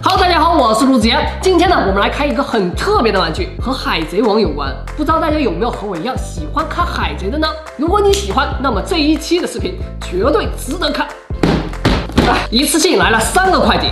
Hello， 大家好，我是陆子言。今天呢，我们来开一个很特别的玩具，和海贼王有关。不知道大家有没有和我一样喜欢看海贼的呢？如果你喜欢，那么这一期的视频绝对值得看。一次性来了3个快递。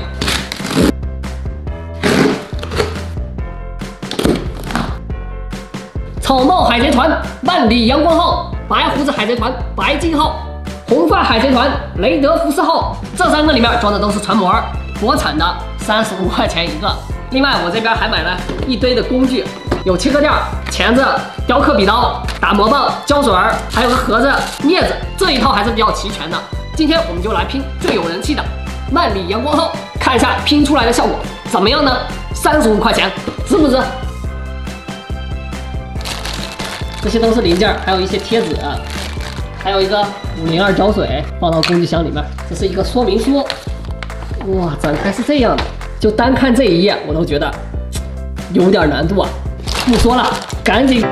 草帽海贼团、万里阳光号、白胡子海贼团、白金号、红发海贼团、雷德福斯号，这3个里面装的都是船模，国产的。 35块钱一个，另外我这边还买了一堆的工具，有切割垫、钳子、雕刻笔刀、打磨棒、胶水，还有个盒子、镊子，这一套还是比较齐全的。今天我们就来拼最有人气的万里阳光号，看一下拼出来的效果怎么样呢？35块钱，值不值？这些都是零件，还有一些贴纸，还有一个502胶水，放到工具箱里面。这是一个说明书。 哇，展开是这样的，就单看这一页，我都觉得有点难度啊！不说了，赶紧。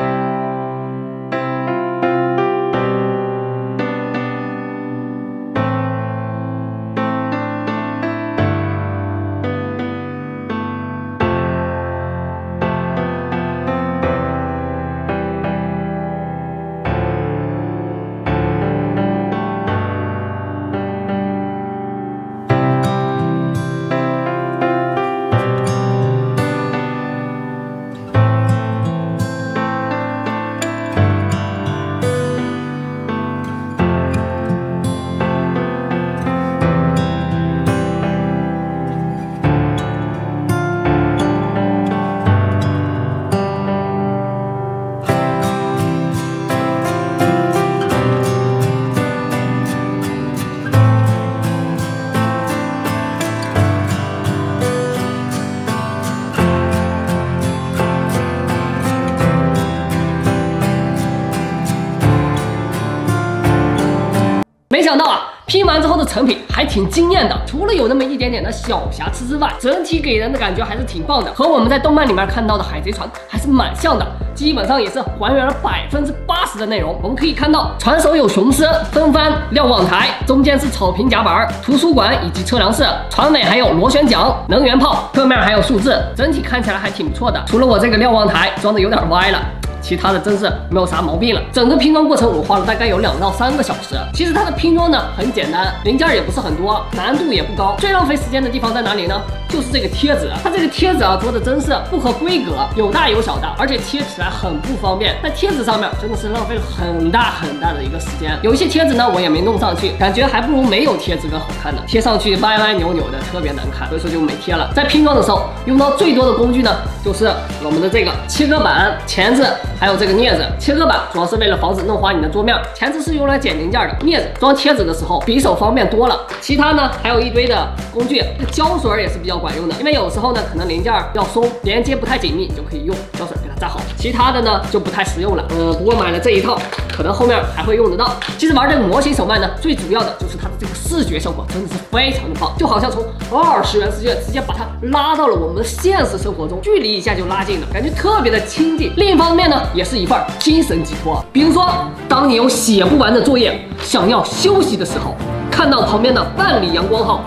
没想到啊，拼完之后的成品还挺惊艳的，除了有那么一点点的小瑕疵之外，整体给人的感觉还是挺棒的，和我们在动漫里面看到的海贼船还是蛮像的，基本上也是还原了80%的内容。我们可以看到，船首有雄狮、风帆、瞭望台，中间是草坪甲板、图书馆以及测量室，船尾还有螺旋桨、能源炮，侧面还有数字，整体看起来还挺不错的。除了我这个瞭望台装的有点歪了。 其他的真是没有啥毛病了。整个拼装过程我花了大概有2到3个小时。其实它的拼装呢很简单，零件也不是很多，难度也不高。最浪费时间的地方在哪里呢？就是这个贴纸，它这个贴纸啊做的真是不合规格，有大有小的，而且贴起来很不方便。在贴纸上面真的是浪费了很大的一个时间。有一些贴纸呢我也没弄上去，感觉还不如没有贴纸更好看呢。贴上去歪歪扭扭的，特别难看，所以说就没贴了。在拼装的时候用到最多的工具呢，就是我们的这个切割板、钳子。 还有这个镊子，切割板主要是为了防止弄花你的桌面，钳子是用来剪零件的，镊子装贴纸的时候比手方便多了。其他呢还有一堆的工具，胶水也是比较管用的，因为有时候呢可能零件要松，连接不太紧密，你就可以用胶水给它扎好。其他的呢就不太实用了，不过买了这一套，可能后面还会用得到。其实玩这个模型手办呢，最主要的就是它的这个视觉效果真的是非常的棒，就好像从20元世界直接把它拉到了我们现实生活中，距离一下就拉近了，感觉特别的亲近。另一方面呢。 也是一份精神寄托。比如说，当你有写不完的作业，想要休息的时候，看到旁边的万里阳光号，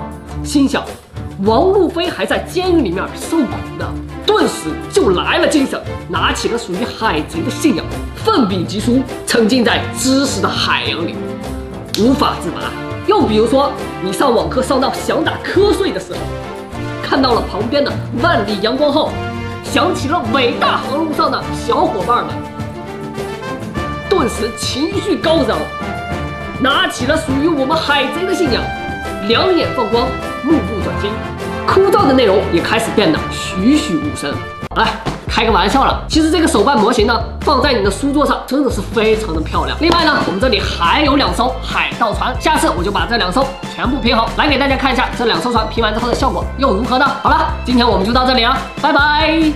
心想王路飞还在监狱里面受苦呢，顿时就来了精神，拿起了属于海贼的信仰，奋笔疾书，沉浸在知识的海洋里，无法自拔。又比如说，你上网课上到想打瞌睡的时候，看到了旁边的万里阳光号。 想起了伟大航路上的小伙伴们，顿时情绪高涨，拿起了属于我们海贼的信仰，两眼放光，目不转睛，枯燥的内容也开始变得栩栩如生。哎，开个玩笑了，其实这个手办模型呢，放在你的书桌上真的是非常的漂亮。另外呢，我们这里还有2艘海盗船，下次我就把这2艘全部拼好，来给大家看一下这2艘船拼完之后的效果又如何呢？好了，今天我们就到这里啊，拜拜。